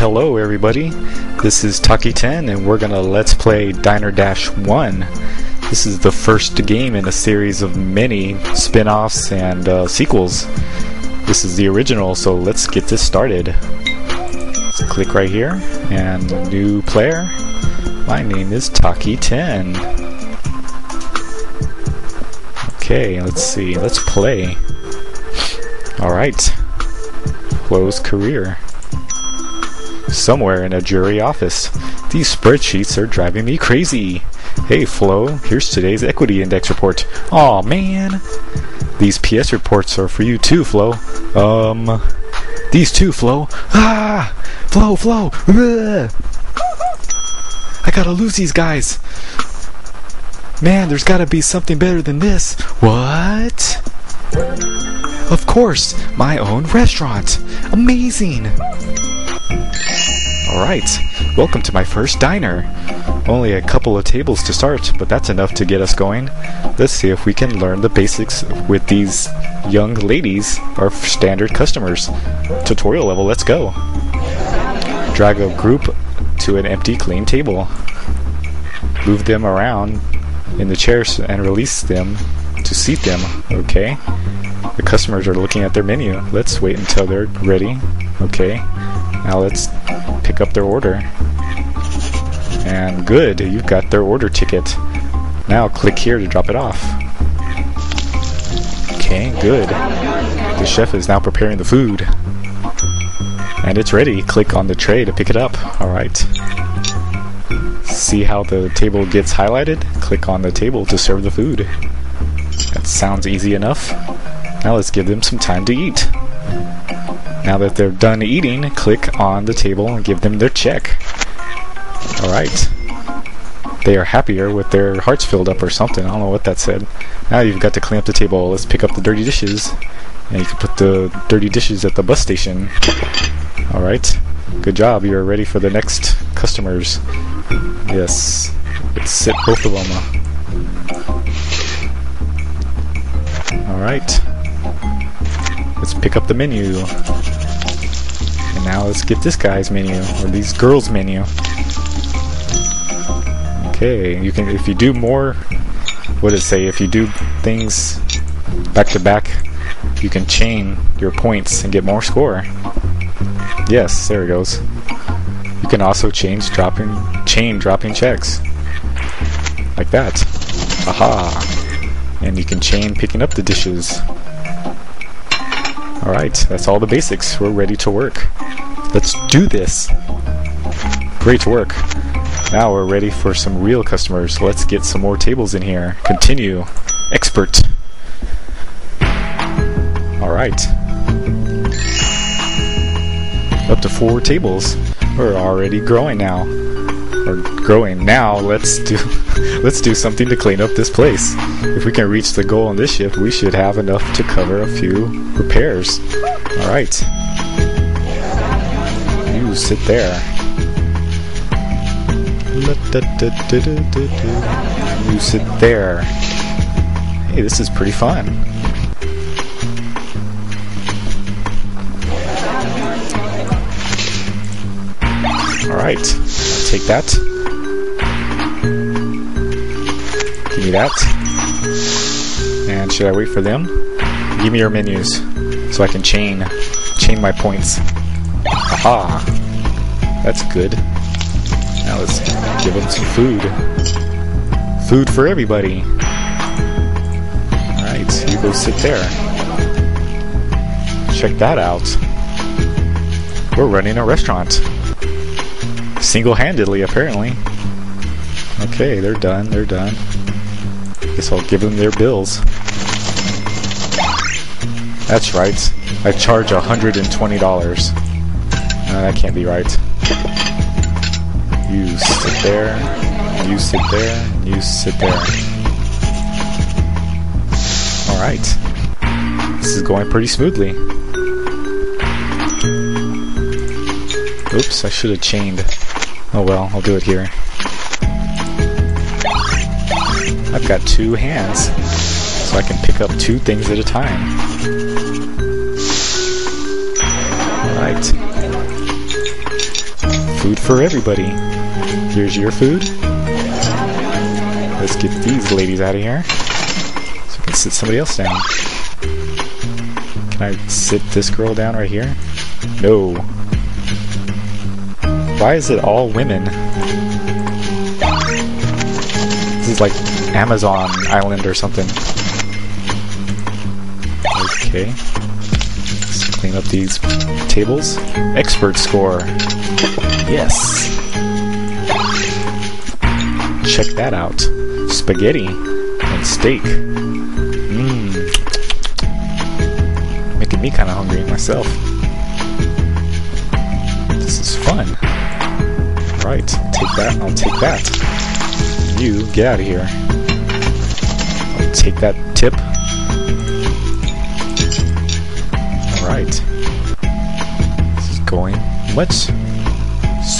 Hello everybody, this is Taki Ten and we're gonna let's play Diner Dash One. This is the first game in a series of many spin-offs and sequels. This is the original, so let's get this started. Let's click right here and new player. My name is Taki Ten. Okay, let's see, let's play. Alright, Flo's career. Somewhere in a jury office. These spreadsheets are driving me crazy. Hey Flo, here's today's equity index report. Aw man! These PS reports are for you too, Flo. These too, Flo. Ah! Flo! Ugh! I gotta lose these guys! Man, there's gotta be something better than this. What? Of course! My own restaurant! Amazing! Alright, welcome to my first diner. Only a couple of tables to start, but that's enough to get us going. Let's see if we can learn the basics with these young ladies, our standard customers. Tutorial level, let's go. Drag a group to an empty, clean table. Move them around in the chairs and release them to seat them. Okay. The customers are looking at their menu. Let's wait until they're ready. Okay. Now let's pick up their order. And good, you've got their order ticket. Now click here to drop it off. Okay, good. The chef is now preparing the food. And it's ready. Click on the tray to pick it up. Alright. See how the table gets highlighted? Click on the table to serve the food. That sounds easy enough. Now let's give them some time to eat. Now that they're done eating, click on the table and give them their check. Alright. They are happier with their hearts filled up or something. I don't know what that said. Now you've got to clean up the table. Let's pick up the dirty dishes. And you can put the dirty dishes at the bus station. Alright. Good job. You're ready for the next customers. Yes. Let's sit both of them. Alright. Let's pick up the menu. And now let's get this guy's menu, or these girls' menu. Okay, you can, if you do more, what did it say? If you do things back to back, you can chain your points and get more score. Yes, there it goes. You can also chain dropping checks. Like that. Aha! And you can chain picking up the dishes. Alright, that's all the basics. We're ready to work. Let's do this! Great work. Now we're ready for some real customers. Let's get some more tables in here. Continue. Expert. Alright. Up to 4 tables. We're already growing now. We're growing now. Let's do something to clean up this place. If we can reach the goal on this ship, we should have enough to cover a few repairs. Alright. You sit there. You sit there. Hey, this is pretty fun. Alright, I'll take that. Give me that. And should I wait for them? Give me your menus so I can chain my points. Aha! That's good. Now let's give them some food. Food for everybody. Alright, you go sit there. Check that out. We're running a restaurant. Single-handedly, apparently. Okay, they're done. Guess I'll give them their bills. That's right. I charge $120. No, that can't be right. You sit there. You sit there. You sit there. Alright. This is going pretty smoothly. Oops, I should have chained. Oh well, I'll do it here. I've got 2 hands, so I can pick up 2 things at a time. Alright. Food for everybody. Here's your food. Let's get these ladies out of here so we can sit somebody else down. Can I sit this girl down right here? No. Why is it all women? This is like Amazon Island or something. Okay. Let's clean up these tables. Expert score. Yes. Check that out. Spaghetti and steak. Mmm. Making me kind of hungry myself. This is fun. Right. Take that. I'll take that. You get out of here. I'll take that tip. Alright. This is going much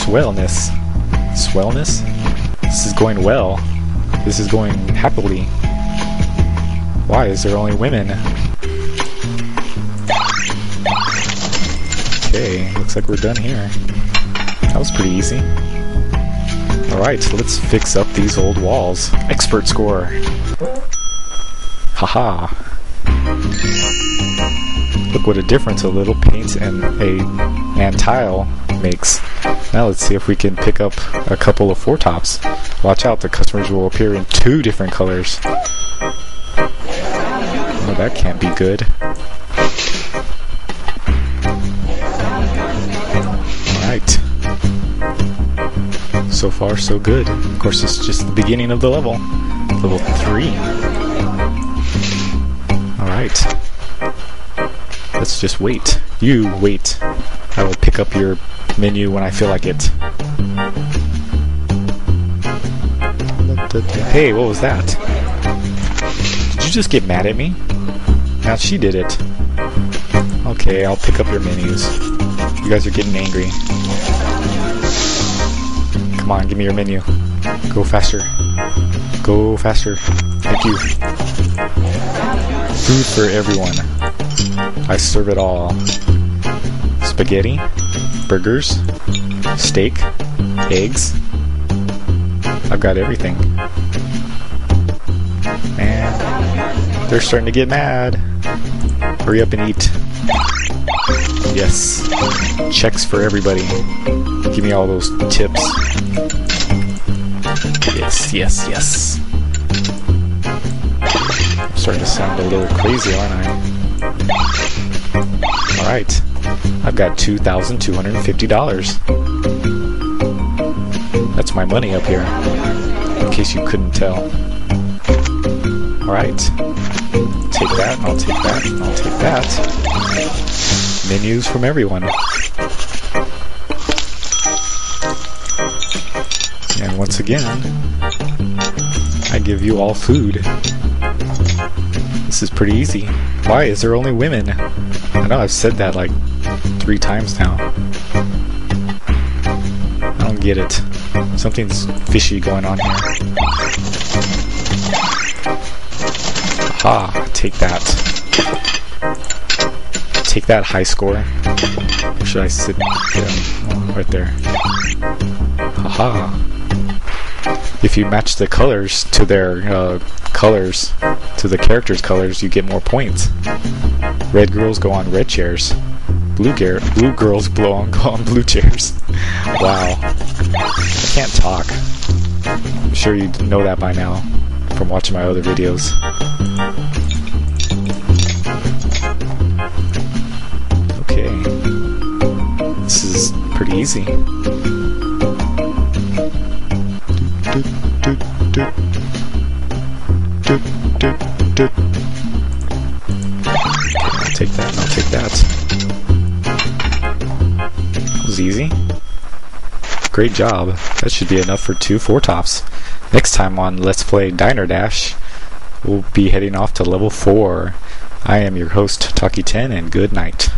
swellness. Swellness? This is going well. This is going happily. Why is there only women? Okay, looks like we're done here. That was pretty easy. Alright, so let's fix up these old walls. Expert score! Haha! Look what a difference a little paint and tile makes. Now let's see if we can pick up a couple of four tops. Watch out, the customers will appear in two different colors. Oh, that can't be good. Alright. So far, so good. Of course, it's just the beginning of the level. Level 3. Alright. Let's just wait. You wait. I will pick up your menu when I feel like it. Hey, what was that? Did you just get mad at me? Now she did it. Okay, I'll pick up your menus. You guys are getting angry. Come on, give me your menu. Go faster. Go faster. Thank you. Food for everyone. I serve it all. Spaghetti, burgers, steak, eggs. I've got everything. And they're starting to get mad. Hurry up and eat. Yes. Checks for everybody. Give me all those tips. Yes, yes, yes. I'm starting to sound a little crazy, aren't I? Alright, I've got $2,250. That's my money up here, in case you couldn't tell. Alright, take that, I'll take that, I'll take that. Menus from everyone. And once again, I give you all food. This is pretty easy. Why is there only women? I know I've said that like 3 times now. I don't get it. Something's fishy going on here. Ah, take that. Take that high score. Or should I sit right there? Haha. If you match the colors to their colors, to the characters' colors, you get more points. Red girls go on red chairs. Blue girls go on blue chairs. Wow. I can't talk. I'm sure you know that by now from watching my other videos. Okay. This is pretty easy. I'll take that, I'll take that. That was easy. Great job. That should be enough for 2 4-tops. Next time on Let's Play Diner Dash, we'll be heading off to level 4. I am your host, Taki Ten, and good night.